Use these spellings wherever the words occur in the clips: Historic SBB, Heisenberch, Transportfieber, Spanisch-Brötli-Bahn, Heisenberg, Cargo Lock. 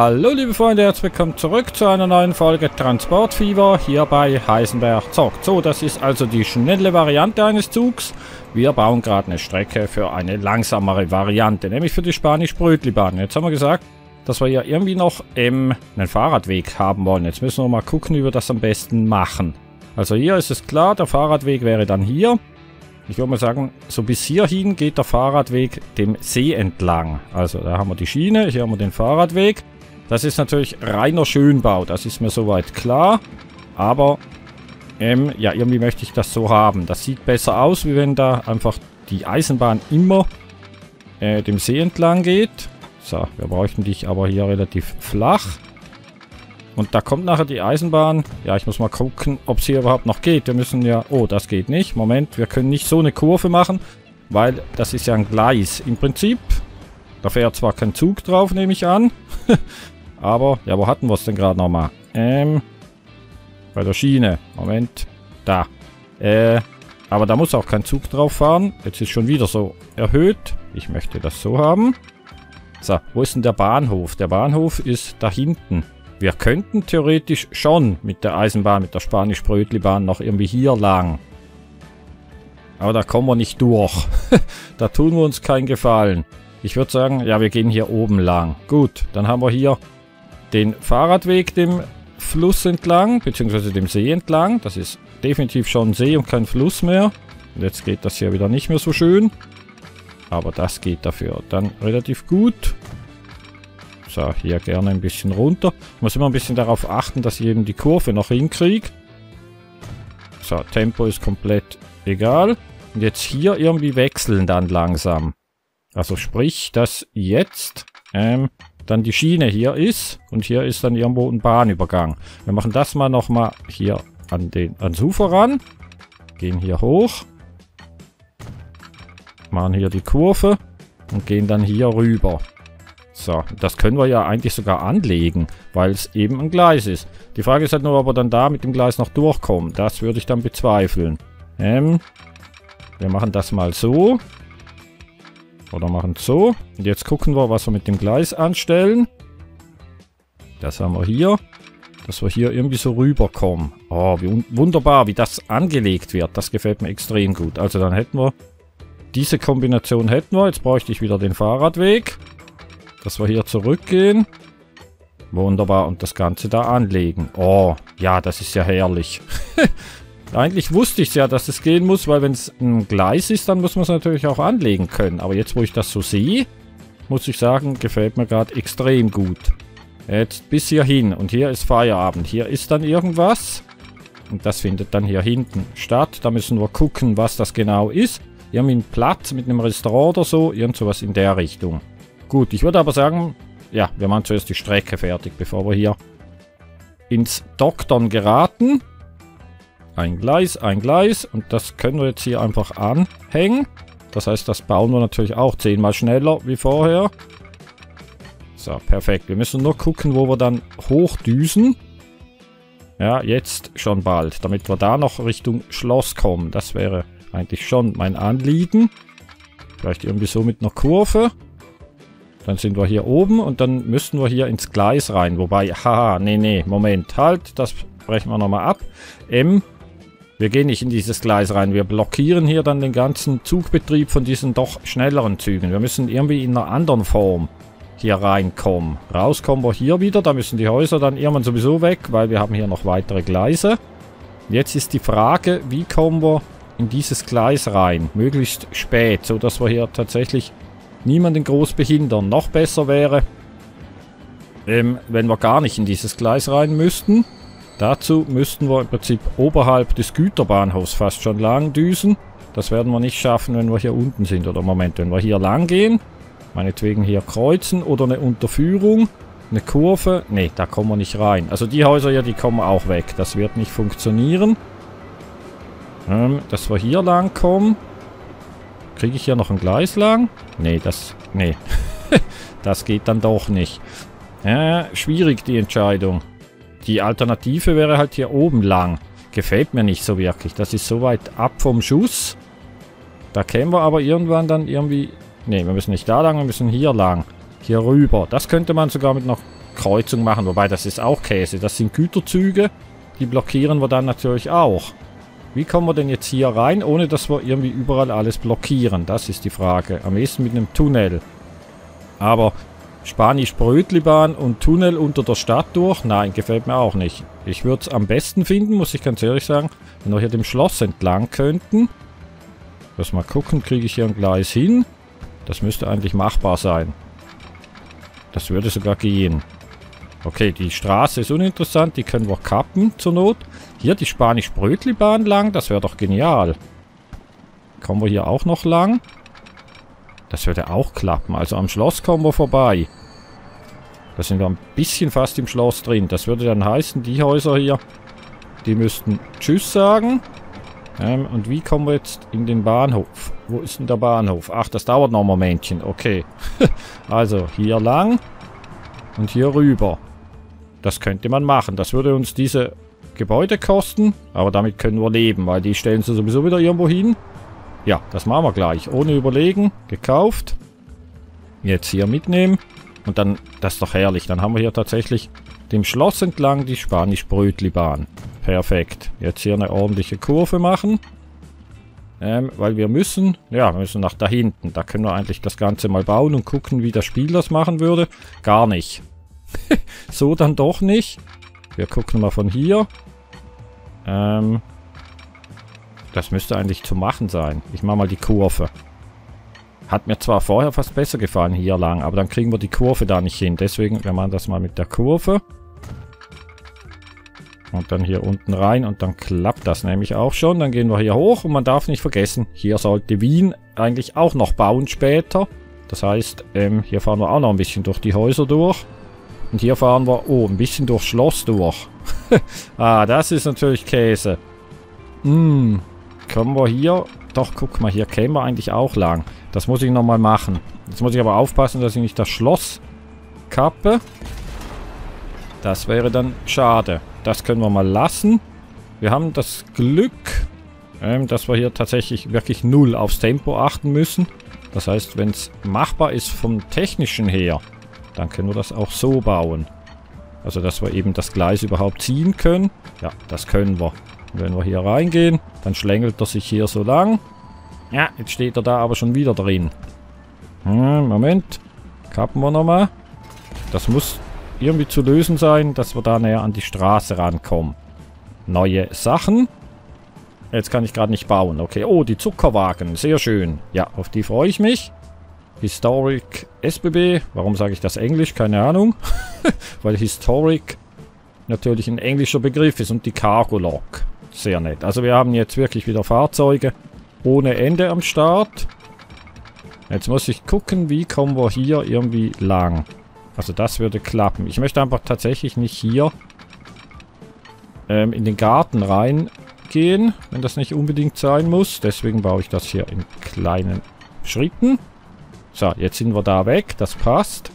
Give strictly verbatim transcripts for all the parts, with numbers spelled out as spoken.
Hallo liebe Freunde, herzlich willkommen zurück zu einer neuen Folge Transportfieber hier bei Heisenberch zockt. So, das ist also die schnelle Variante eines Zugs. Wir bauen gerade eine Strecke für eine langsamere Variante, nämlich für die Spanisch-Brötli-Bahn. Jetzt haben wir gesagt, dass wir ja irgendwie noch ähm, einen Fahrradweg haben wollen. Jetzt müssen wir mal gucken, wie wir das am besten machen. Also hier ist es klar, der Fahrradweg wäre dann hier. Ich würde mal sagen, so bis hierhin geht der Fahrradweg dem See entlang. Also da haben wir die Schiene, hier haben wir den Fahrradweg. Das ist natürlich reiner Schönbau, das ist mir soweit klar. Aber, ähm, ja, irgendwie möchte ich das so haben. Das sieht besser aus, wie wenn da einfach die Eisenbahn immer äh, dem See entlang geht. So, wir bräuchten dich aber hier relativ flach. Und da kommt nachher die Eisenbahn. Ja, ich muss mal gucken, ob es hier überhaupt noch geht. Wir müssen ja... Oh, das geht nicht. Moment, wir können nicht so eine Kurve machen, weil das ist ja ein Gleis. Im Prinzip, da fährt zwar kein Zug drauf, nehme ich an. Aber, ja, wo hatten wir es denn gerade nochmal? Ähm, bei der Schiene. Moment, da. Äh, aber da muss auch kein Zug drauf fahren. Jetzt ist schon wieder so erhöht. Ich möchte das so haben. So, wo ist denn der Bahnhof? Der Bahnhof ist da hinten. Wir könnten theoretisch schon mit der Eisenbahn, mit der Spanisch-Brötli-Bahn noch irgendwie hier lang. Aber da kommen wir nicht durch. Da tun wir uns keinen Gefallen. Ich würde sagen, ja, wir gehen hier oben lang. Gut, dann haben wir hier den Fahrradweg dem Fluss entlang, beziehungsweise dem See entlang. Das ist definitiv schon ein See und kein Fluss mehr. Und jetzt geht das hier wieder nicht mehr so schön. Aber das geht dafür dann relativ gut. So, hier gerne ein bisschen runter. Ich muss immer ein bisschen darauf achten, dass ich eben die Kurve noch hinkriege. So, Tempo ist komplett egal. Und jetzt hier irgendwie wechseln dann langsam. Also sprich, dass jetzt ähm, dann die Schiene hier ist. Und hier ist dann irgendwo ein Bahnübergang. Wir machen das mal nochmal hier an den, ans Ufer ran. Gehen hier hoch. Machen hier die Kurve. Und gehen dann hier rüber. So, das können wir ja eigentlich sogar anlegen, weil es eben ein Gleis ist. Die Frage ist halt nur, ob wir dann da mit dem Gleis noch durchkommen. Das würde ich dann bezweifeln. Ähm, wir machen das mal so. Oder machen so. Und jetzt gucken wir, was wir mit dem Gleis anstellen. Das haben wir hier. Dass wir hier irgendwie so rüberkommen. Oh, wie wunderbar, wie das angelegt wird. Das gefällt mir extrem gut. Also dann hätten wir, diese Kombination hätten wir. Jetzt bräuchte ich wieder den Fahrradweg. Dass wir hier zurückgehen. Wunderbar. Und das Ganze da anlegen. Oh, ja, das ist ja herrlich. Eigentlich wusste ich ja, dass es gehen muss, weil wenn es ein Gleis ist, dann muss man es natürlich auch anlegen können. Aber jetzt, wo ich das so sehe, muss ich sagen, gefällt mir gerade extrem gut. Jetzt bis hierhin. Und hier ist Feierabend. Hier ist dann irgendwas. Und das findet dann hier hinten statt. Da müssen wir gucken, was das genau ist. Hier haben wir einen Platz mit einem Restaurant oder so. Irgend sowas in der Richtung. Gut, ich würde aber sagen, ja, wir machen zuerst die Strecke fertig, bevor wir hier ins Doktern geraten. Ein Gleis, ein Gleis und das können wir jetzt hier einfach anhängen. Das heißt, das bauen wir natürlich auch zehnmal schneller wie vorher. So, perfekt. Wir müssen nur gucken, wo wir dann hochdüsen. Ja, jetzt schon bald, damit wir da noch Richtung Schloss kommen. Das wäre eigentlich schon mein Anliegen. Vielleicht irgendwie so mit einer Kurve. Dann sind wir hier oben und dann müssten wir hier ins Gleis rein. Wobei, haha, nee, nee, Moment, halt, das brechen wir nochmal ab. Ähm, wir gehen nicht in dieses Gleis rein. Wir blockieren hier dann den ganzen Zugbetrieb von diesen doch schnelleren Zügen. Wir müssen irgendwie in einer anderen Form hier reinkommen. Rauskommen wir hier wieder, da müssen die Häuser dann irgendwann sowieso weg, weil wir haben hier noch weitere Gleise. Jetzt ist die Frage, wie kommen wir in dieses Gleis rein? Möglichst spät, sodass wir hier tatsächlich niemanden groß behindern. Noch besser wäre, ähm, wenn wir gar nicht in dieses Gleis rein müssten. Dazu müssten wir im Prinzip oberhalb des Güterbahnhofs fast schon lang düsen. Das werden wir nicht schaffen, wenn wir hier unten sind. Oder Moment, wenn wir hier lang gehen, meinetwegen hier kreuzen oder eine Unterführung, eine Kurve. Ne, da kommen wir nicht rein. Also die Häuser hier, die kommen auch weg. Das wird nicht funktionieren. Ähm, dass wir hier lang kommen. Kriege ich hier noch ein Gleis lang? Nee, das... Nee. Das geht dann doch nicht. Äh, schwierig, die Entscheidung. Die Alternative wäre halt hier oben lang. Gefällt mir nicht so wirklich. Das ist so weit ab vom Schuss. Da kämen wir aber irgendwann dann irgendwie... Nee, wir müssen nicht da lang, wir müssen hier lang. Hier rüber. Das könnte man sogar mit einer Kreuzung machen. Wobei, das ist auch Käse. Das sind Güterzüge. Die blockieren wir dann natürlich auch. Wie kommen wir denn jetzt hier rein, ohne dass wir irgendwie überall alles blockieren? Das ist die Frage. Am ehesten mit einem Tunnel. Aber Spanisch-Brötli-Bahn und Tunnel unter der Stadt durch? Nein, gefällt mir auch nicht. Ich würde es am besten finden, muss ich ganz ehrlich sagen, wenn wir hier dem Schloss entlang könnten. Lass mal gucken, kriege ich hier ein Gleis hin? Das müsste eigentlich machbar sein. Das würde sogar gehen. Okay, die Straße ist uninteressant, die können wir kappen zur Not. Hier die Spanisch-Brötli-Bahn lang, das wäre doch genial. Kommen wir hier auch noch lang? Das würde auch klappen, also am Schloss kommen wir vorbei. Da sind wir ein bisschen fast im Schloss drin. Das würde dann heißen, die Häuser hier, die müssten Tschüss sagen. Ähm, und wie kommen wir jetzt in den Bahnhof? Wo ist denn der Bahnhof? Ach, das dauert noch ein Momentchen, okay. Also hier lang und hier rüber. Das könnte man machen. Das würde uns diese Gebäude kosten, aber damit können wir leben, weil die stellen sie sowieso wieder irgendwo hin. Ja, das machen wir gleich. Ohne überlegen. Gekauft. Jetzt hier mitnehmen. Und dann, das ist doch herrlich. Dann haben wir hier tatsächlich dem Schloss entlang die Spanisch-Brötli-Bahn. Perfekt. Jetzt hier eine ordentliche Kurve machen. Ähm, weil wir müssen, ja, wir müssen nach da hinten. Da können wir eigentlich das Ganze mal bauen und gucken, wie das Spiel das machen würde. Gar nicht. So dann doch nicht. Wir gucken mal von hier. Ähm... Das müsste eigentlich zu machen sein. Ich mache mal die Kurve. Hat mir zwar vorher fast besser gefallen hier lang, aber dann kriegen wir die Kurve da nicht hin. Deswegen, wir machen das mal mit der Kurve. Und dann hier unten rein und dann klappt das nämlich auch schon. Dann gehen wir hier hoch und man darf nicht vergessen, hier sollte Wien eigentlich auch noch bauen später. Das heißt, ähm, hier fahren wir auch noch ein bisschen durch die Häuser durch. Und hier fahren wir, oh, ein bisschen durchs Schloss durch. Ah, das ist natürlich Käse. Mh. Kommen wir hier... Doch, guck mal, hier kämen wir eigentlich auch lang. Das muss ich nochmal machen. Jetzt muss ich aber aufpassen, dass ich nicht das Schloss kappe. Das wäre dann schade. Das können wir mal lassen. Wir haben das Glück, ähm, dass wir hier tatsächlich wirklich null aufs Tempo achten müssen. Das heißt, wenn es machbar ist vom Technischen her, dann können wir das auch so bauen. Also, dass wir eben das Gleis überhaupt ziehen können. Ja, das können wir. Wenn wir hier reingehen, dann schlängelt er sich hier so lang. Ja, jetzt steht er da aber schon wieder drin. Hm, Moment. Kappen wir nochmal. Das muss irgendwie zu lösen sein, dass wir da näher an die Straße rankommen. Neue Sachen. Jetzt kann ich gerade nicht bauen. Okay, oh, die Zuckerwagen. Sehr schön. Ja, auf die freue ich mich. Historic S B B. Warum sage ich das Englisch? Keine Ahnung. Weil Historic natürlich ein englischer Begriff ist. Und die Cargo Lock. Sehr nett. Also wir haben jetzt wirklich wieder Fahrzeuge ohne Ende am Start. Jetzt muss ich gucken, wie kommen wir hier irgendwie lang. Also das würde klappen. Ich möchte einfach tatsächlich nicht hier ähm, in den Garten reingehen, wenn das nicht unbedingt sein muss. Deswegen baue ich das hier in kleinen Schritten. So, jetzt sind wir da weg. Das passt.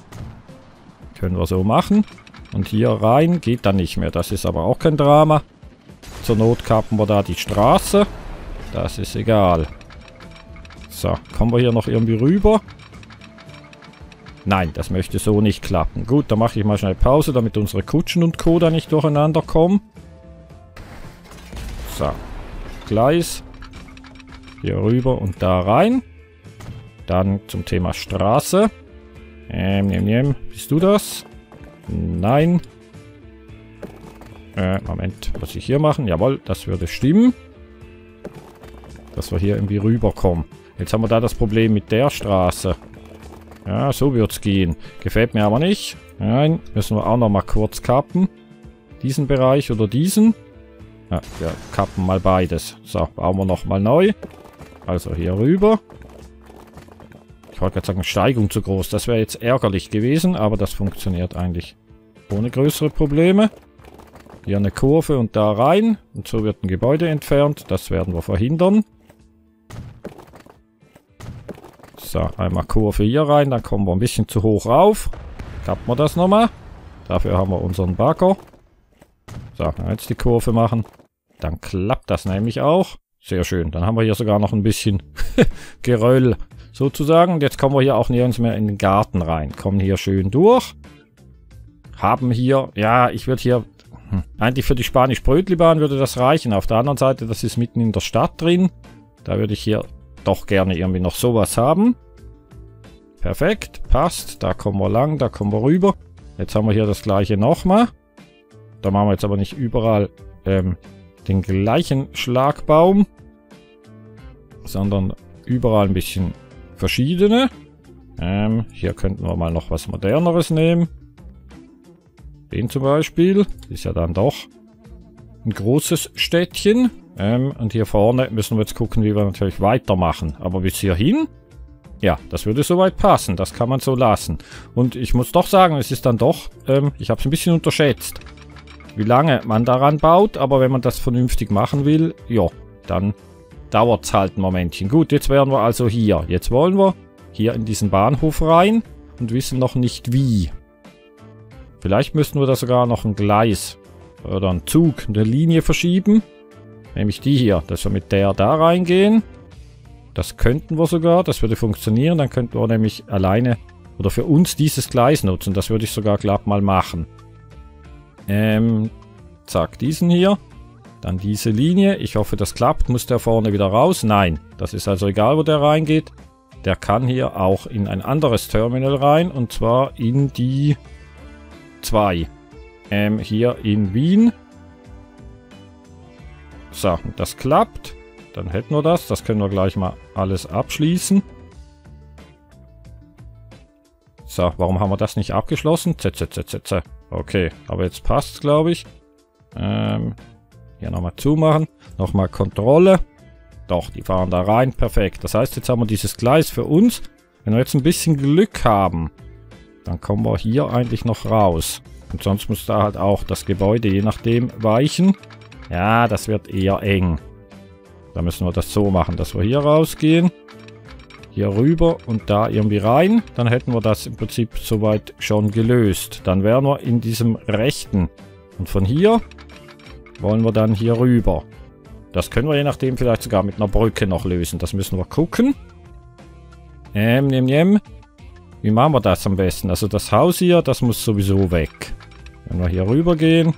Können wir so machen. Und hier rein geht dann nicht mehr. Das ist aber auch kein Drama. Zur Not kappen wir da die Straße. Das ist egal. So, kommen wir hier noch irgendwie rüber? Nein, das möchte so nicht klappen. Gut, dann mache ich mal schnell Pause, damit unsere Kutschen und Co. da nicht durcheinander kommen. So, Gleis. Hier rüber und da rein. Dann zum Thema Straße. Ähm, nehm, nehm. Bist du das? Nein. Äh, Moment, was ich hier machen? Jawohl, das würde stimmen. Dass wir hier irgendwie rüberkommen. Jetzt haben wir da das Problem mit der Straße. Ja, so wird's gehen. Gefällt mir aber nicht. Nein, müssen wir auch noch mal kurz kappen. Diesen Bereich oder diesen. Ja, wir kappen mal beides. So, bauen wir nochmal neu. Also hier rüber. Ich wollte gerade sagen, Steigung zu groß. Das wäre jetzt ärgerlich gewesen, aber das funktioniert eigentlich ohne größere Probleme. Hier eine Kurve und da rein. Und so wird ein Gebäude entfernt. Das werden wir verhindern. So, einmal Kurve hier rein. Dann kommen wir ein bisschen zu hoch rauf. Kappen wir das nochmal. Dafür haben wir unseren Bagger. So, jetzt die Kurve machen. Dann klappt das nämlich auch. Sehr schön. Dann haben wir hier sogar noch ein bisschen Geröll sozusagen. Und jetzt kommen wir hier auch nirgends mehr in den Garten rein. Kommen hier schön durch. haben hier, ja, ich würde hier, hm, eigentlich für die Spanisch-Brötli-Bahn würde das reichen. Auf der anderen Seite, das ist mitten in der Stadt drin. Da würde ich hier doch gerne irgendwie noch sowas haben. Perfekt, passt. Da kommen wir lang, da kommen wir rüber. Jetzt haben wir hier das gleiche nochmal. Da machen wir jetzt aber nicht überall ähm, den gleichen Schlagbaum, sondern überall ein bisschen verschiedene. Ähm, hier könnten wir mal noch was Moderneres nehmen. Den zum Beispiel. Ist ja dann doch ein großes Städtchen. Ähm, und hier vorne müssen wir jetzt gucken, wie wir natürlich weitermachen. Aber bis hierhin, ja, das würde soweit passen. Das kann man so lassen. Und ich muss doch sagen, es ist dann doch, ähm, ich habe es ein bisschen unterschätzt, wie lange man daran baut. Aber wenn man das vernünftig machen will, ja, dann dauert es halt ein Momentchen. Gut, jetzt wären wir also hier. Jetzt wollen wir hier in diesen Bahnhof rein und wissen noch nicht wie. Vielleicht müssten wir da sogar noch ein Gleis oder einen Zug, eine Linie verschieben. Nämlich die hier, dass wir mit der da reingehen. Das könnten wir sogar, das würde funktionieren. Dann könnten wir nämlich alleine oder für uns dieses Gleis nutzen. Das würde ich sogar glatt mal machen. Ähm, zack, diesen hier. Dann diese Linie. Ich hoffe, das klappt. Muss der vorne wieder raus? Nein, das ist also egal, wo der reingeht. Der kann hier auch in ein anderes Terminal rein. Und zwar in die zwei. Ähm, hier in Wien. So, das klappt. Dann hätten wir das. Das können wir gleich mal alles abschließen. So, warum haben wir das nicht abgeschlossen? Z, z, z, z, z. Okay, aber jetzt passt es, glaube ich. Ähm, hier nochmal zumachen. Nochmal Kontrolle. Doch, die fahren da rein. Perfekt. Das heißt, jetzt haben wir dieses Gleis für uns. Wenn wir jetzt ein bisschen Glück haben, dann kommen wir hier eigentlich noch raus. Und sonst muss da halt auch das Gebäude, je nachdem, weichen. Ja, das wird eher eng. Da müssen wir das so machen, dass wir hier rausgehen, hier rüber und da irgendwie rein. Dann hätten wir das im Prinzip soweit schon gelöst. Dann wären wir in diesem rechten. Und von hier wollen wir dann hier rüber. Das können wir je nachdem vielleicht sogar mit einer Brücke noch lösen. Das müssen wir gucken. Ähm, nehm, nehm. Wie machen wir das am besten? Also das Haus hier, das muss sowieso weg. Wenn wir hier rüber gehen,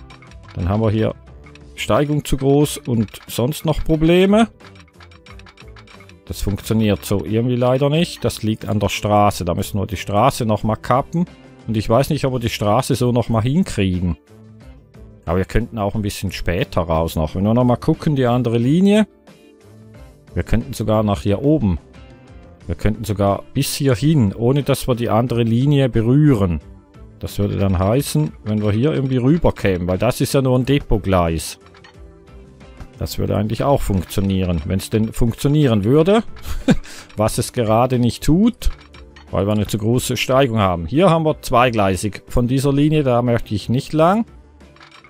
dann haben wir hier Steigung zu groß und sonst noch Probleme. Das funktioniert so irgendwie leider nicht. Das liegt an der Straße. Da müssen wir die Straße nochmal kappen. Und ich weiß nicht, ob wir die Straße so nochmal hinkriegen. Aber wir könnten auch ein bisschen später raus noch. Wenn wir nochmal gucken, die andere Linie. Wir könnten sogar nach hier oben. Wir könnten sogar bis hier hin, ohne dass wir die andere Linie berühren. Das würde dann heißen, wenn wir hier irgendwie rüberkämen, weil das ist ja nur ein Depotgleis. Das würde eigentlich auch funktionieren, wenn es denn funktionieren würde, was es gerade nicht tut, weil wir eine zu große Steigung haben. Hier haben wir zweigleisig von dieser Linie, da möchte ich nicht lang.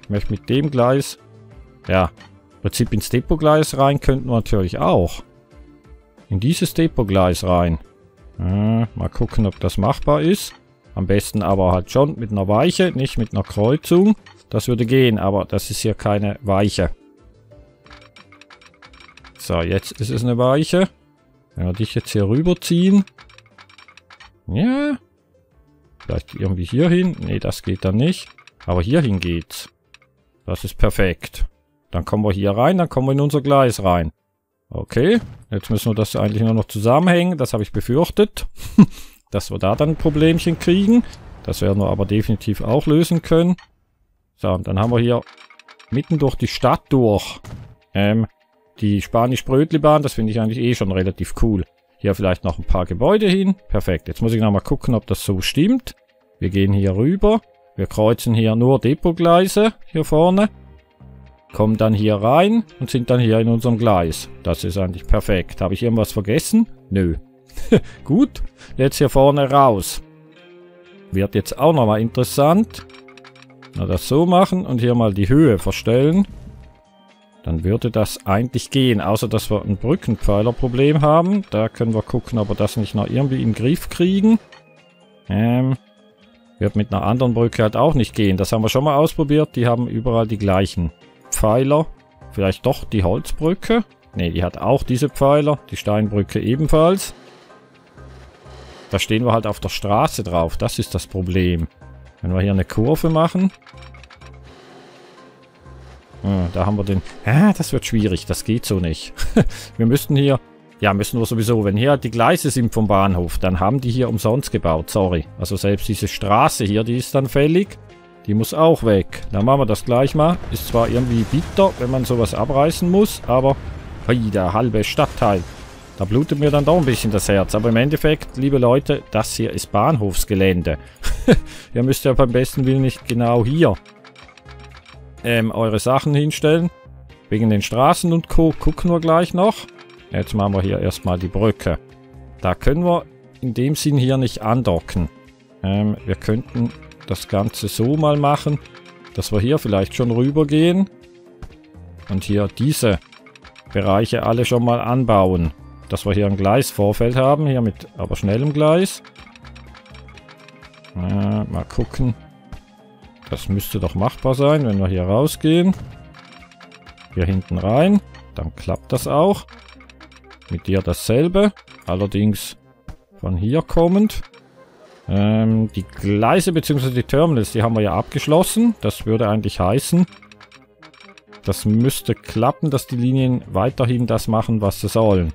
Ich möchte mit dem Gleis, ja, im Prinzip ins Depotgleis rein könnten wir natürlich auch. In dieses Depotgleis rein. Ja, mal gucken, ob das machbar ist. Am besten aber halt schon mit einer Weiche, nicht mit einer Kreuzung. Das würde gehen, aber das ist hier keine Weiche. So, jetzt ist es eine Weiche. Wenn wir dich jetzt hier rüberziehen. Ja. Vielleicht irgendwie hier hin. Nee, das geht dann nicht. Aber hierhin geht's. Das ist perfekt. Dann kommen wir hier rein, dann kommen wir in unser Gleis rein. Okay. Jetzt müssen wir das eigentlich nur noch zusammenhängen. Das habe ich befürchtet. Dass wir da dann ein Problemchen kriegen. Das werden wir aber definitiv auch lösen können. So, und dann haben wir hier mitten durch die Stadt durch. Ähm, die Spanisch-Brötli-Bahn, das finde ich eigentlich eh schon relativ cool. Hier vielleicht noch ein paar Gebäude hin. Perfekt, jetzt muss ich nochmal gucken, ob das so stimmt. Wir gehen hier rüber. Wir kreuzen hier nur Depotgleise hier vorne. Kommen dann hier rein und sind dann hier in unserem Gleis. Das ist eigentlich perfekt. Habe ich irgendwas vergessen? Nö. Gut, jetzt hier vorne raus. Wird jetzt auch nochmal interessant. Na, das so machen und hier mal die Höhe verstellen. Dann würde das eigentlich gehen, außer dass wir ein Brückenpfeilerproblem haben. Da können wir gucken, ob wir das nicht noch irgendwie in den Griff kriegen. Ähm, wird mit einer anderen Brücke halt auch nicht gehen. Das haben wir schon mal ausprobiert. Die haben überall die gleichen Pfeiler. Vielleicht doch die Holzbrücke. Ne, die hat auch diese Pfeiler. Die Steinbrücke ebenfalls. Da stehen wir halt auf der Straße drauf. Das ist das Problem. Wenn wir hier eine Kurve machen. Ah, da haben wir den... Ah, das wird schwierig. Das geht so nicht. Wir müssten hier... Ja, müssen wir sowieso. Wenn hier die Gleise sind vom Bahnhof, dann haben die hier umsonst gebaut. Sorry. Also selbst diese Straße hier, die ist dann fällig. Die muss auch weg. Dann machen wir das gleich mal. Ist zwar irgendwie bitter, wenn man sowas abreißen muss, aber... Hey, der halbe Stadtteil. Da blutet mir dann doch ein bisschen das Herz. Aber im Endeffekt, liebe Leute, das hier ist Bahnhofsgelände. Ihr müsst ja beim besten Willen nicht genau hier ähm, eure Sachen hinstellen. Wegen den Straßen und Co. Gucken wir gleich noch. Jetzt machen wir hier erstmal die Brücke. Da können wir in dem Sinn hier nicht andocken. Ähm, wir könnten das Ganze so mal machen, dass wir hier vielleicht schon rüber gehen. Und hier diese Bereiche alle schon mal anbauen. Dass wir hier ein Gleisvorfeld haben, hier mit aber schnellem Gleis. Äh, mal gucken. Das müsste doch machbar sein, wenn wir hier rausgehen. Hier hinten rein. Dann klappt das auch. Mit dir dasselbe. Allerdings von hier kommend. Ähm, die Gleise bzw. die Terminals, die haben wir ja abgeschlossen. Das würde eigentlich heißen, das müsste klappen, dass die Linien weiterhin das machen, was sie sollen.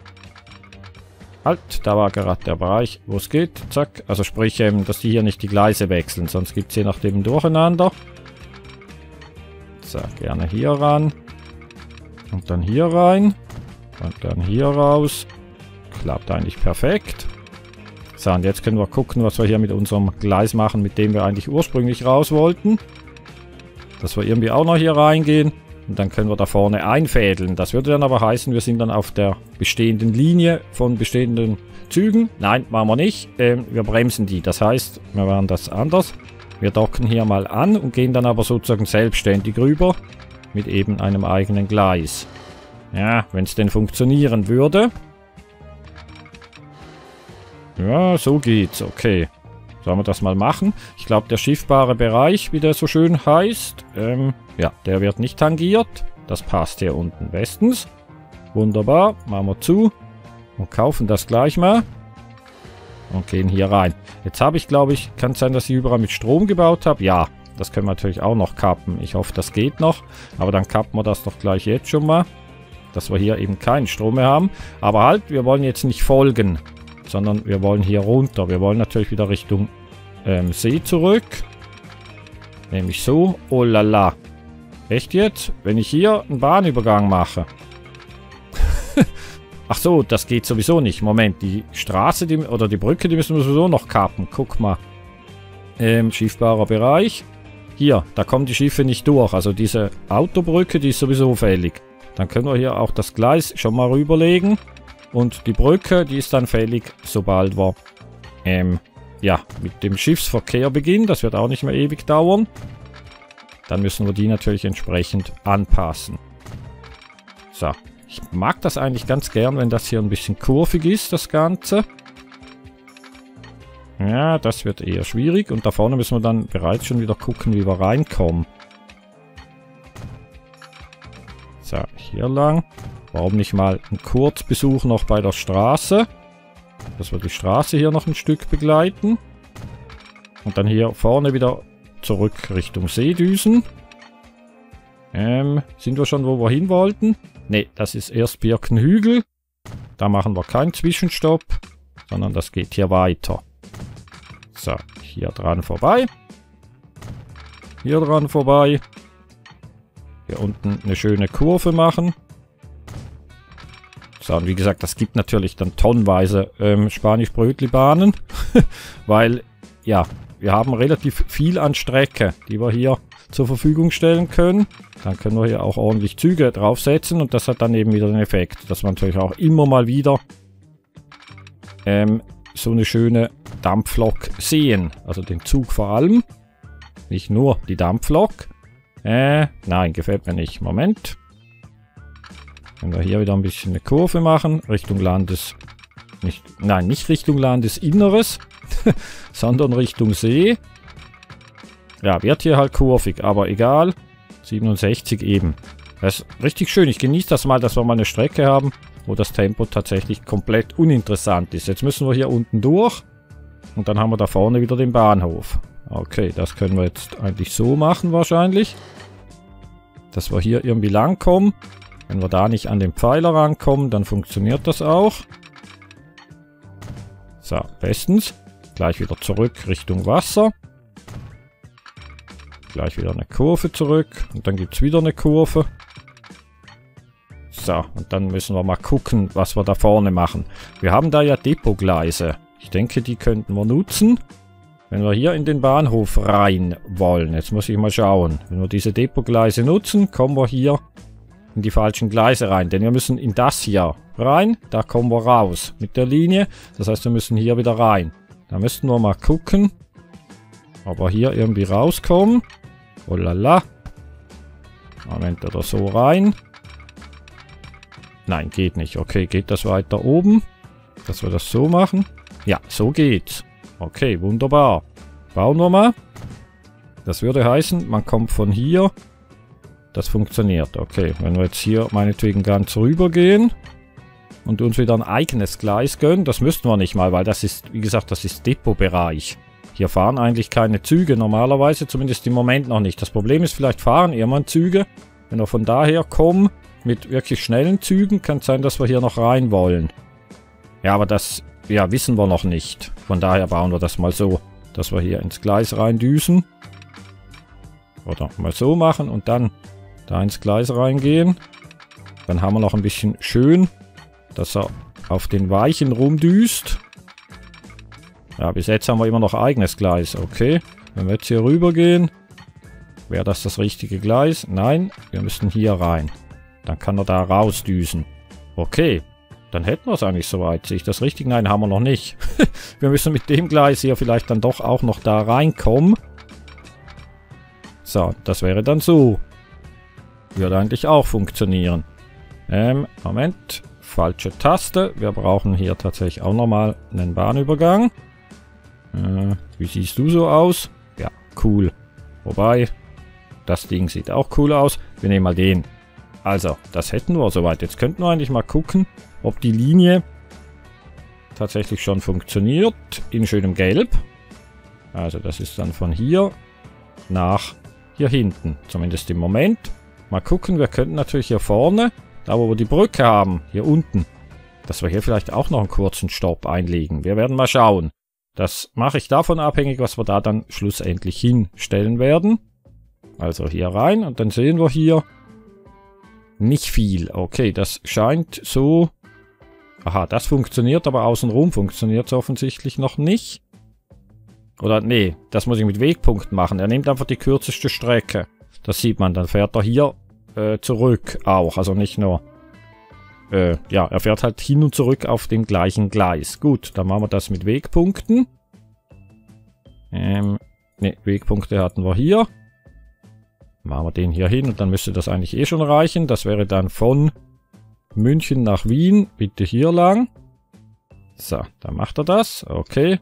Halt, da war gerade der Bereich, wo es geht. Zack. Also sprich, ähm, dass die hier nicht die Gleise wechseln. Sonst gibt es je nachdem ein Durcheinander. Zack, gerne hier ran. Und dann hier rein. Und dann hier raus. Klappt eigentlich perfekt. So, und jetzt können wir gucken, was wir hier mit unserem Gleis machen, mit dem wir eigentlich ursprünglich raus wollten. Dass wir irgendwie auch noch hier reingehen. Und dann können wir da vorne einfädeln. Das würde dann aber heißen, wir sind dann auf der bestehenden Linie von bestehenden Zügen. Nein, machen wir nicht. Ähm, wir bremsen die. Das heißt, wir machen das anders. Wir docken hier mal an und gehen dann aber sozusagen selbstständig rüber. Mit eben einem eigenen Gleis. Ja, wenn es denn funktionieren würde. Ja, so geht's. Okay. Sollen wir das mal machen? Ich glaube, der schiffbare Bereich, wie der so schön heißt, ähm, ja, der wird nicht tangiert. Das passt hier unten bestens. Wunderbar. Machen wir zu und kaufen das gleich mal und gehen hier rein. Jetzt habe ich, glaube ich, kann es sein, dass ich überall mit Strom gebaut habe? Ja, das können wir natürlich auch noch kappen. Ich hoffe, das geht noch. Aber dann kappen wir das doch gleich jetzt schon mal, dass wir hier eben keinen Strom mehr haben. Aber halt, wir wollen jetzt nicht folgen, sondern wir wollen hier runter. Wir wollen natürlich wieder Richtung ähm, See zurück. Nämlich so. Oh la la. Echt jetzt? Wenn ich hier einen Bahnübergang mache? Ach so, das geht sowieso nicht. Moment, die Straße die, oder die Brücke, die müssen wir sowieso noch kappen. Guck mal. Ähm, schiffbarer Bereich. Hier, da kommen die Schiffe nicht durch. Also diese Autobrücke, die ist sowieso fällig. Dann können wir hier auch das Gleis schon mal rüberlegen. Und die Brücke, die ist dann fällig, sobald wir ähm, ja, mit dem Schiffsverkehr beginnen. Das wird auch nicht mehr ewig dauern. Dann müssen wir die natürlich entsprechend anpassen. So, ich mag das eigentlich ganz gern, wenn das hier ein bisschen kurvig ist, das Ganze. Ja, das wird eher schwierig. Und da vorne müssen wir dann bereits schon wieder gucken, wie wir reinkommen. So, hier lang. Warum nicht mal einen Kurzbesuch noch bei der Straße? Dass wir die Straße hier noch ein Stück begleiten. Und dann hier vorne wieder zurück Richtung Seedüsen. Ähm, sind wir schon, wo wir hin wollten? Ne, das ist erst Birkenhügel. Da machen wir keinen Zwischenstopp, sondern das geht hier weiter. So, hier dran vorbei. Hier dran vorbei. Hier unten eine schöne Kurve machen. So, und wie gesagt, das gibt natürlich dann tonnenweise ähm, Spanisch-Brötli-Bahnen, weil, ja, wir haben relativ viel an Strecke, die wir hier zur Verfügung stellen können. Dann können wir hier auch ordentlich Züge draufsetzen und das hat dann eben wieder den Effekt, dass wir natürlich auch immer mal wieder ähm, so eine schöne Dampflok sehen. Also den Zug vor allem, nicht nur die Dampflok. Äh, nein, gefällt mir nicht. Moment. Wenn wir hier wieder ein bisschen eine Kurve machen, Richtung Landes... Nicht, nein, nicht Richtung Landesinneres, sondern Richtung See. Ja, wird hier halt kurvig, aber egal. siebenundsechzig eben. Das ist richtig schön. Ich genieße das mal, dass wir mal eine Strecke haben, wo das Tempo tatsächlich komplett uninteressant ist. Jetzt müssen wir hier unten durch und dann haben wir da vorne wieder den Bahnhof. Okay, das können wir jetzt eigentlich so machen wahrscheinlich. Dass wir hier irgendwie langkommen. Wenn wir da nicht an den Pfeiler rankommen, dann funktioniert das auch. So, bestens. Gleich wieder zurück Richtung Wasser. Gleich wieder eine Kurve zurück. Und dann gibt es wieder eine Kurve. So, und dann müssen wir mal gucken, was wir da vorne machen. Wir haben da ja Depotgleise. Ich denke, die könnten wir nutzen. Wenn wir hier in den Bahnhof rein wollen. Jetzt muss ich mal schauen. Wenn wir diese Depotgleise nutzen, kommen wir hier in die falschen Gleise rein. Denn wir müssen in das hier rein. Da kommen wir raus mit der Linie. Das heißt, wir müssen hier wieder rein. Da müssten wir mal gucken, ob wir hier irgendwie rauskommen. Oh la la. Moment, oder so rein. Nein, geht nicht. Okay, geht das weiter oben? Dass wir das so machen? Ja, so geht's. Okay, wunderbar. Bauen wir mal. Das würde heißen, man kommt von hier. Das funktioniert. Okay, wenn wir jetzt hier meinetwegen ganz rüber gehen und uns wieder ein eigenes Gleis gönnen, das müssten wir nicht mal, weil das ist, wie gesagt, das ist Depotbereich. Hier fahren eigentlich keine Züge normalerweise, zumindest im Moment noch nicht. Das Problem ist, vielleicht fahren irgendwann Züge. Wenn wir von daher kommen, mit wirklich schnellen Zügen, kann es sein, dass wir hier noch rein wollen. Ja, aber das... ja, wissen wir noch nicht. Von daher bauen wir das mal so, dass wir hier ins Gleis reindüsen. Oder mal so machen und dann da ins Gleis reingehen. Dann haben wir noch ein bisschen schön, dass er auf den Weichen rumdüst. Ja, bis jetzt haben wir immer noch eigenes Gleis. Okay, wenn wir jetzt hier rüber gehen, wäre das das richtige Gleis? Nein, wir müssen hier rein. Dann kann er da rausdüsen. Okay. Dann hätten wir es eigentlich soweit. Sehe ich das richtig? Nein, haben wir noch nicht. Wir müssen mit dem Gleis hier vielleicht dann doch auch noch da reinkommen. So, das wäre dann so. Würde eigentlich auch funktionieren. Ähm, Moment. Falsche Taste. Wir brauchen hier tatsächlich auch nochmal einen Bahnübergang. Äh, wie siehst du so aus? Ja, cool. Wobei, das Ding sieht auch cool aus. Wir nehmen mal den. Also, das hätten wir soweit. Jetzt könnten wir eigentlich mal gucken, ob die Linie tatsächlich schon funktioniert. In schönem Gelb. Also das ist dann von hier nach hier hinten. Zumindest im Moment. Mal gucken, wir könnten natürlich hier vorne, da wo wir die Brücke haben, hier unten, dass wir hier vielleicht auch noch einen kurzen Stopp einlegen. Wir werden mal schauen. Das mache ich davon abhängig, was wir da dann schlussendlich hinstellen werden. Also hier rein und dann sehen wir hier nicht viel. Okay, das scheint so... Aha, das funktioniert, aber außenrum funktioniert es offensichtlich noch nicht. Oder nee, das muss ich mit Wegpunkt machen. Er nimmt einfach die kürzeste Strecke. Das sieht man, dann fährt er hier äh, zurück auch. Also nicht nur... Äh, ja, er fährt halt hin und zurück auf dem gleichen Gleis. Gut, dann machen wir das mit Wegpunkten. Ähm, ne, Wegpunkte hatten wir hier. Machen wir den hier hin und dann müsste das eigentlich eh schon reichen. Das wäre dann von München nach Wien. Bitte hier lang. So, dann macht er das. Okay,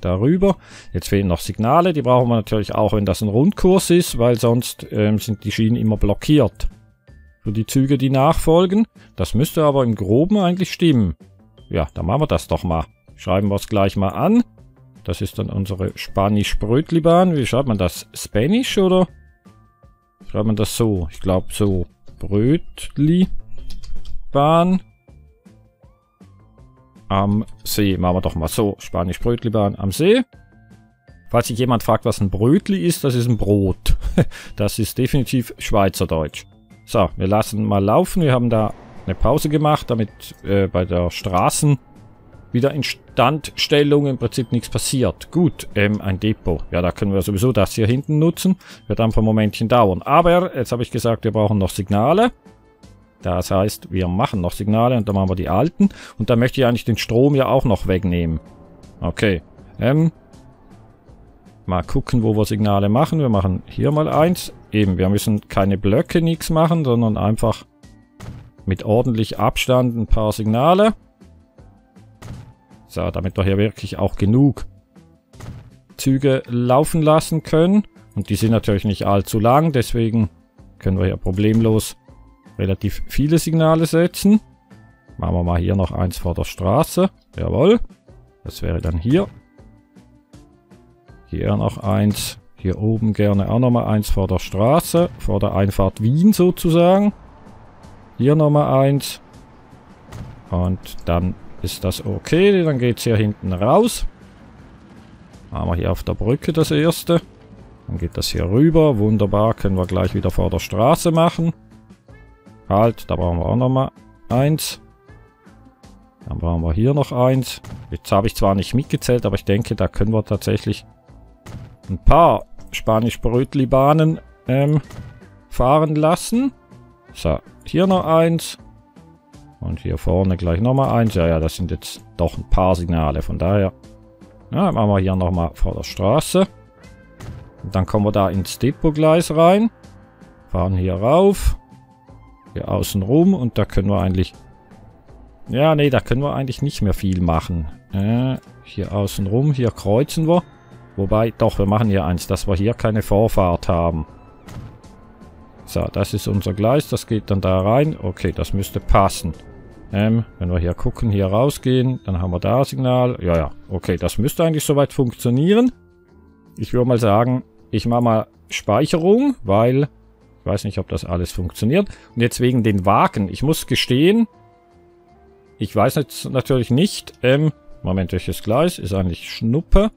darüber. Jetzt fehlen noch Signale. Die brauchen wir natürlich auch, wenn das ein Rundkurs ist, weil sonst ähm, sind die Schienen immer blockiert. Für die Züge, die nachfolgen. Das müsste aber im Groben eigentlich stimmen. Ja, dann machen wir das doch mal. Schreiben wir es gleich mal an. Das ist dann unsere Spanisch-Brötli-Bahn. Wie schreibt man das? Spanisch oder... schreibt man das so? Ich glaube so. Brötli-Bahn am See. Machen wir doch mal so. Spanisch-Brötli-Bahn am See. Falls sich jemand fragt, was ein Brötli ist, das ist ein Brot. Das ist definitiv Schweizerdeutsch. So, wir lassen mal laufen. Wir haben da eine Pause gemacht, damit äh, bei der Straßen wieder Instandstellung im Prinzip nichts passiert. Gut, ähm, ein Depot. Ja, da können wir sowieso das hier hinten nutzen. Wird einfach ein Momentchen dauern. Aber, jetzt habe ich gesagt, wir brauchen noch Signale. Das heißt, wir machen noch Signale und dann machen wir die alten. Und dann möchte ich eigentlich den Strom ja auch noch wegnehmen. Okay. Ähm, mal gucken, wo wir Signale machen. Wir machen hier mal eins. Eben, wir müssen keine Blöcke, nichts machen, sondern einfach mit ordentlich Abstand ein paar Signale. So, damit wir hier wirklich auch genug Züge laufen lassen können. Und die sind natürlich nicht allzu lang, deswegen können wir hier problemlos relativ viele Signale setzen. Machen wir mal hier noch eins vor der Straße. Jawohl. Das wäre dann hier. Hier noch eins. Hier oben gerne auch nochmal eins vor der Straße. Vor der Einfahrt Wien sozusagen. Hier nochmal eins. Und dann ist das okay. Dann geht es hier hinten raus. Haben wir hier auf der Brücke das erste. Dann geht das hier rüber. Wunderbar, können wir gleich wieder vor der Straße machen. Halt, da brauchen wir auch nochmal eins. Dann brauchen wir hier noch eins. Jetzt habe ich zwar nicht mitgezählt, aber ich denke, da können wir tatsächlich ein paar Spanisch-Brötli-Bahnen ähm, fahren lassen. So, hier noch eins. Und hier vorne gleich nochmal eins. Ja, ja, das sind jetzt doch ein paar Signale. Von daher ja, machen wir hier nochmal vor der Straße. Und dann kommen wir da ins Depotgleis rein. Fahren hier rauf. Hier außen rum. Und da können wir eigentlich... Ja, nee, da können wir eigentlich nicht mehr viel machen. Äh, hier außen rum, hier kreuzen wir. Wobei, doch, wir machen hier eins, dass wir hier keine Vorfahrt haben. So, das ist unser Gleis, das geht dann da rein. Okay, das müsste passen. Ähm, wenn wir hier gucken, hier rausgehen, dann haben wir da Signal. Ja, ja, okay, das müsste eigentlich soweit funktionieren. Ich würde mal sagen, ich mache mal Speicherung, weil ich weiß nicht, ob das alles funktioniert. Und jetzt wegen den Wagen. Ich muss gestehen, ich weiß jetzt natürlich nicht, ähm, Moment, welches Gleis ist eigentlich Schnuppe.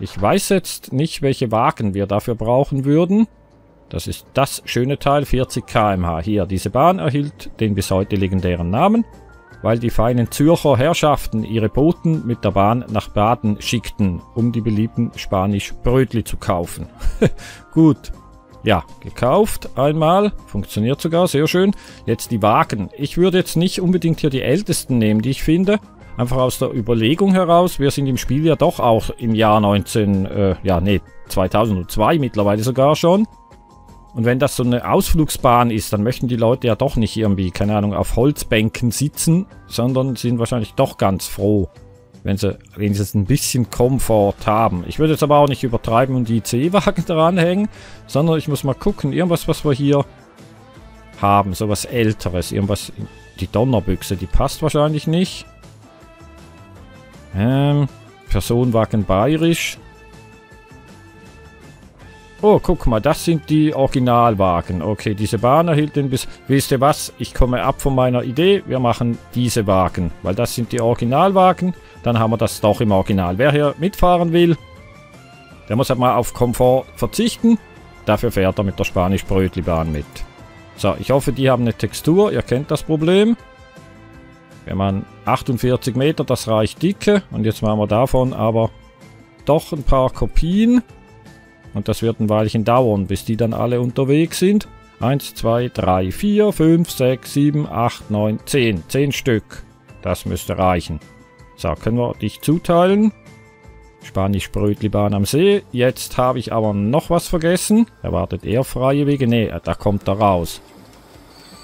Ich weiß jetzt nicht, welche Wagen wir dafür brauchen würden. Das ist das schöne Teil, vierzig Kilometer pro Stunde. Hier, diese Bahn erhielt den bis heute legendären Namen, weil die feinen Zürcher Herrschaften ihre Boten mit der Bahn nach Baden schickten, um die beliebten Spanisch-Brötli zu kaufen. Gut. Ja, gekauft einmal. Funktioniert sogar, sehr schön. Jetzt die Wagen. Ich würde jetzt nicht unbedingt hier die ältesten nehmen, die ich finde. Einfach aus der Überlegung heraus, wir sind im Spiel ja doch auch im Jahr neunzehn, äh, ja nee, zweitausendzwei mittlerweile sogar schon. Und wenn das so eine Ausflugsbahn ist, dann möchten die Leute ja doch nicht irgendwie, keine Ahnung, auf Holzbänken sitzen, sondern sind wahrscheinlich doch ganz froh, wenn sie wenigstens ein bisschen Komfort haben. Ich würde jetzt aber auch nicht übertreiben und die I C E-Wagen dranhängen, sondern ich muss mal gucken, irgendwas, was wir hier haben, sowas Älteres, irgendwas, die Donnerbüchse, die passt wahrscheinlich nicht. Ähm, Personenwagen bayerisch. Oh, guck mal, das sind die Originalwagen. Okay, diese Bahn erhielt den bis... Wisst ihr was? Ich komme ab von meiner Idee. Wir machen diese Wagen, weil das sind die Originalwagen. Dann haben wir das doch im Original. Wer hier mitfahren will, der muss halt mal auf Komfort verzichten. Dafür fährt er mit der Spanisch-Brötli-Bahn mit. So, ich hoffe, die haben eine Textur. Ihr kennt das Problem. Wenn man achtundvierzig Meter, das reicht dicke. Und jetzt machen wir davon aber doch ein paar Kopien. Und das wird ein Weilchen dauern, bis die dann alle unterwegs sind. eins, zwei, drei, vier, fünf, sechs, sieben, acht, neun, zehn. zehn Stück. Das müsste reichen. So, können wir dich zuteilen. Spanisch-Brötli-Bahn am See. Jetzt habe ich aber noch was vergessen. Erwartet eher freie Wege? Nee, da kommt er raus.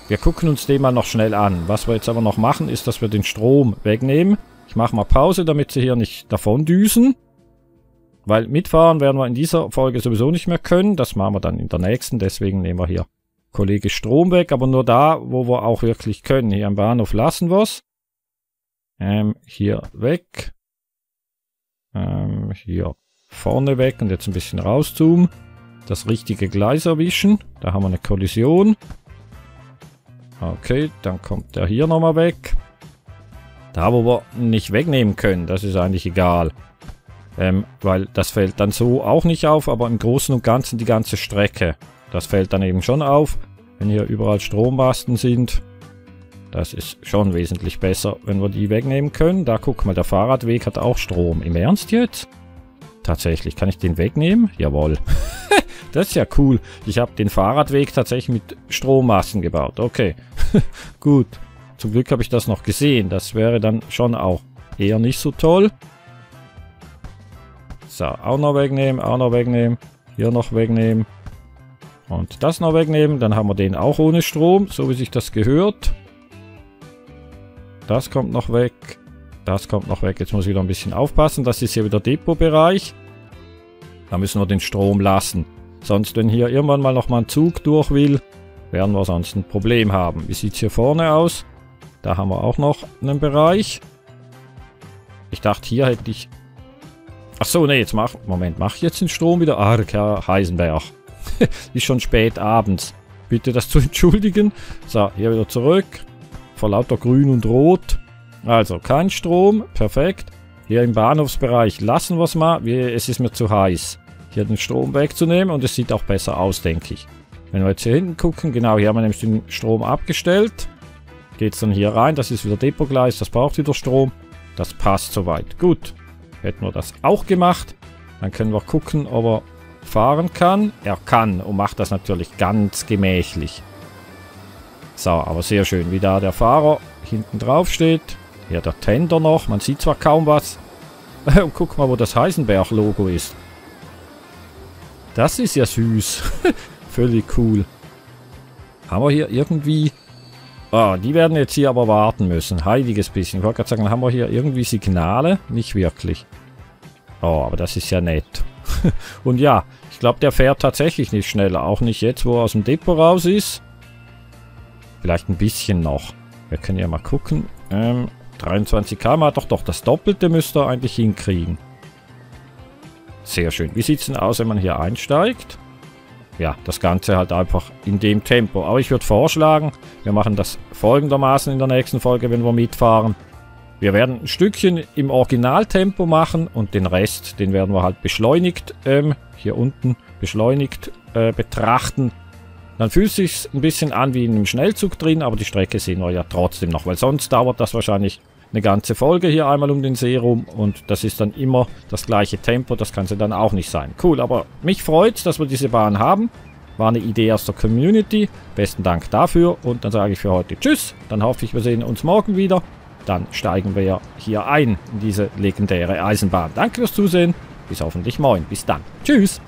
Wir gucken uns den mal noch schnell an. Was wir jetzt aber noch machen, ist, dass wir den Strom wegnehmen. Ich mache mal Pause, damit sie hier nicht davon düsen. Weil mitfahren werden wir in dieser Folge sowieso nicht mehr können. Das machen wir dann in der nächsten. Deswegen nehmen wir hier Kollege Strom weg. Aber nur da, wo wir auch wirklich können. Hier am Bahnhof lassen wir es. Ähm, hier weg. Ähm, hier vorne weg. Und jetzt ein bisschen rauszoomen. Das richtige Gleis erwischen. Da haben wir eine Kollision. Okay, dann kommt der hier nochmal weg. Da, wo wir nicht wegnehmen können, das ist eigentlich egal. Ähm, weil das fällt dann so auch nicht auf, aber im Großen und Ganzen die ganze Strecke. Das fällt dann eben schon auf, wenn hier überall Strommasten sind. Das ist schon wesentlich besser, wenn wir die wegnehmen können. Da, guck mal, der Fahrradweg hat auch Strom. Im Ernst jetzt? Tatsächlich, kann ich den wegnehmen? Jawohl. Das ist ja cool. Ich habe den Fahrradweg tatsächlich mit Strommasten gebaut. Okay, gut. Zum Glück habe ich das noch gesehen. Das wäre dann schon auch eher nicht so toll. So, auch noch wegnehmen, auch noch wegnehmen. Hier noch wegnehmen. Und das noch wegnehmen. Dann haben wir den auch ohne Strom, so wie sich das gehört. Das kommt noch weg. Das kommt noch weg. Jetzt muss ich wieder ein bisschen aufpassen. Das ist hier wieder Depotbereich. Da müssen wir den Strom lassen. Sonst, wenn hier irgendwann mal nochmal ein Zug durch will, werden wir sonst ein Problem haben. Wie sieht es hier vorne aus? Da haben wir auch noch einen Bereich. Ich dachte, hier hätte ich Ach so, ne, jetzt mach... Moment, mach ich jetzt den Strom wieder? Ah, klar, Heisenberg. Ist schon spät abends. Bitte das zu entschuldigen. So, hier wieder zurück. Vor lauter Grün und Rot. Also, kein Strom. Perfekt. Hier im Bahnhofsbereich lassen wir es mal. Es ist mir zu heiß, hier den Strom wegzunehmen. Und es sieht auch besser aus, denke ich. Wenn wir jetzt hier hinten gucken. Genau, hier haben wir nämlich den Strom abgestellt. Geht es dann hier rein. Das ist wieder Depotgleis. Das braucht wieder Strom. Das passt soweit. Gut. Hätten wir das auch gemacht. Dann können wir gucken, ob er fahren kann. Er kann und macht das natürlich ganz gemächlich. So, aber sehr schön, wie da der Fahrer hinten drauf steht. Hier der Tender noch. Man sieht zwar kaum was. Und guck mal, wo das Heisenberg-Logo ist. Das ist ja süß. Völlig cool. Haben wir hier irgendwie... Ah, die werden jetzt hier aber warten müssen. Heiliges bisschen. Ich wollte gerade sagen, haben wir hier irgendwie Signale? Nicht wirklich. Oh, aber das ist ja nett. Und ja, ich glaube, der fährt tatsächlich nicht schneller. Auch nicht jetzt, wo er aus dem Depot raus ist. Vielleicht ein bisschen noch. Wir können ja mal gucken. Ähm, dreiundzwanzig Kilometer pro Stunde. Doch, doch, das Doppelte müsste er eigentlich hinkriegen. Sehr schön. Wie sieht es denn aus, wenn man hier einsteigt? Ja, das Ganze halt einfach in dem Tempo. Aber ich würde vorschlagen, wir machen das folgendermaßen in der nächsten Folge, wenn wir mitfahren. Wir werden ein Stückchen im Originaltempo machen und den Rest, den werden wir halt beschleunigt, ähm, hier unten beschleunigt äh, betrachten. Dann fühlt sich ein bisschen an wie in einem Schnellzug drin, aber die Strecke sehen wir ja trotzdem noch, weil sonst dauert das wahrscheinlich eine ganze Folge hier einmal um den See rum und das ist dann immer das gleiche Tempo, das kann es dann auch nicht sein. Cool, aber mich freut's, dass wir diese Bahn haben. War eine Idee aus der Community. Besten Dank dafür und dann sage ich für heute Tschüss. Dann hoffe ich, wir sehen uns morgen wieder. Dann steigen wir ja hier ein in diese legendäre Eisenbahn. Danke fürs Zusehen. Bis hoffentlich morgen. Bis dann. Tschüss.